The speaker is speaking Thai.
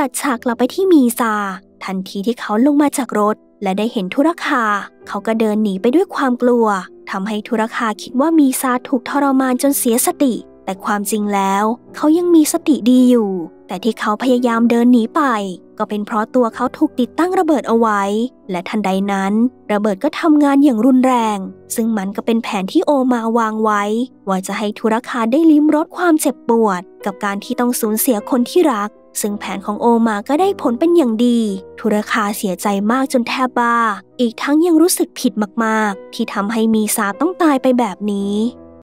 ตัดฉากกลับไปที่มีซาทันทีที่เขาลงมาจากรถและได้เห็นธุรคาเขาก็เดินหนีไปด้วยความกลัวทำให้ธุรคาคิดว่ามีซาถูกทรมานจนเสียสติแต่ความจริงแล้วเขายังมีสติดีอยู่แต่ที่เขาพยายามเดินหนีไปก็เป็นเพราะตัวเขาถูกติดตั้งระเบิดเอาไว้และทันใดนั้นระเบิดก็ทำงานอย่างรุนแรงซึ่งมันก็เป็นแผนที่โอมาวางไว้ว่าจะให้ธุรคาได้ลิ้มรสความเจ็บปวดกับการที่ต้องสูญเสียคนที่รักซึ่งแผนของโอมาก็ได้ผลเป็นอย่างดีธุรคาเสียใจมากจนแทบบ้าอีกทั้งยังรู้สึกผิดมากๆที่ทำให้มีซาต้องตายไปแบบนี้